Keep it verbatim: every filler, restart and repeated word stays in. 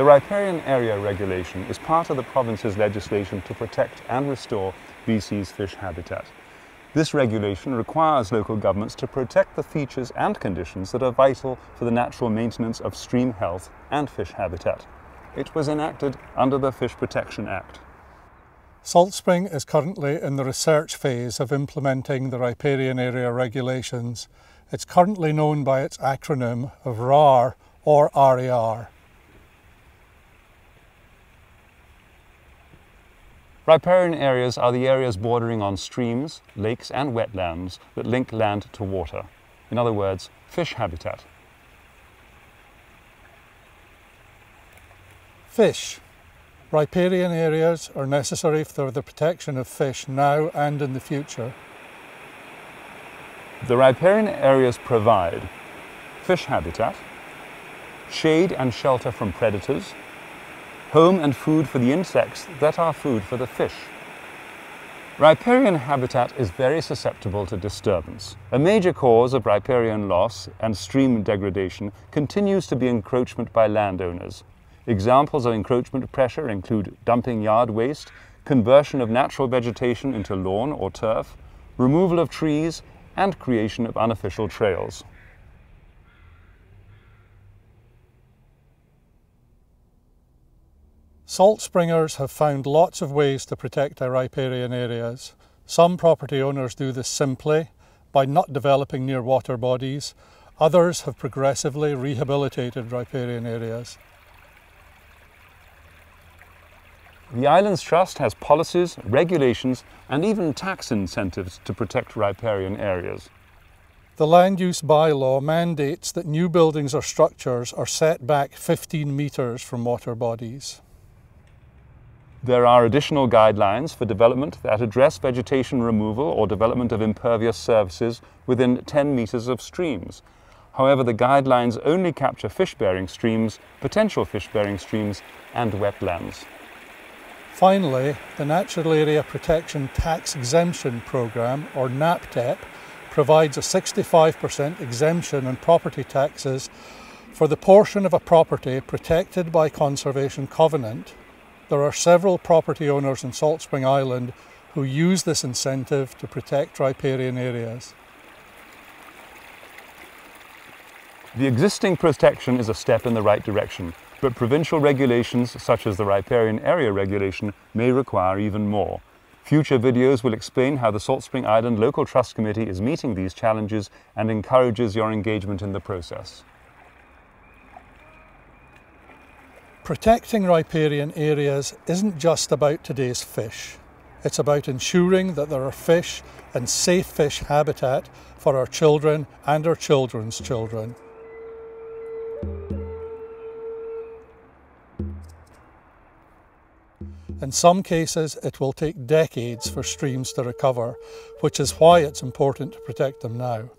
The Riparian Area Regulation is part of the province's legislation to protect and restore B C's fish habitat. This regulation requires local governments to protect the features and conditions that are vital for the natural maintenance of stream health and fish habitat. It was enacted under the Fish Protection Act. Salt Spring is currently in the research phase of implementing the Riparian Area Regulations. It's currently known by its acronym of R A R or R A R. Riparian areas are the areas bordering on streams, lakes and wetlands that link land to water. In other words, fish habitat. Fish. Riparian areas are necessary for the protection of fish now and in the future. The riparian areas provide fish habitat, shade and shelter from predators, home and food for the insects that are food for the fish. Riparian habitat is very susceptible to disturbance. A major cause of riparian loss and stream degradation continues to be encroachment by landowners. Examples of encroachment pressure include dumping yard waste, conversion of natural vegetation into lawn or turf, removal of trees, and creation of unofficial trails. Salt Springers have found lots of ways to protect their riparian areas. Some property owners do this simply by not developing near water bodies. Others have progressively rehabilitated riparian areas. The Islands Trust has policies, regulations and even tax incentives to protect riparian areas. The Land Use bylaw mandates that new buildings or structures are set back fifteen metres from water bodies. There are additional guidelines for development that address vegetation removal or development of impervious surfaces within ten metres of streams. However, the guidelines only capture fish-bearing streams, potential fish-bearing streams and wetlands. Finally, the Natural Area Protection Tax Exemption Program, or NAPTEP, provides a sixty-five percent exemption on property taxes for the portion of a property protected by Conservation Covenant. There are several property owners in Salt Spring Island who use this incentive to protect riparian areas. The existing protection is a step in the right direction, but provincial regulations such as the Riparian Area Regulation may require even more. Future videos will explain how the Salt Spring Island Local Trust Committee is meeting these challenges and encourages your engagement in the process. Protecting riparian areas isn't just about today's fish. It's about ensuring that there are fish and safe fish habitat for our children and our children's children. In some cases, it will take decades for streams to recover, which is why it's important to protect them now.